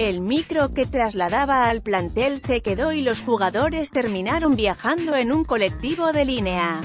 El micro que trasladaba al plantel se quedó y los jugadores terminaron viajando en un colectivo de línea.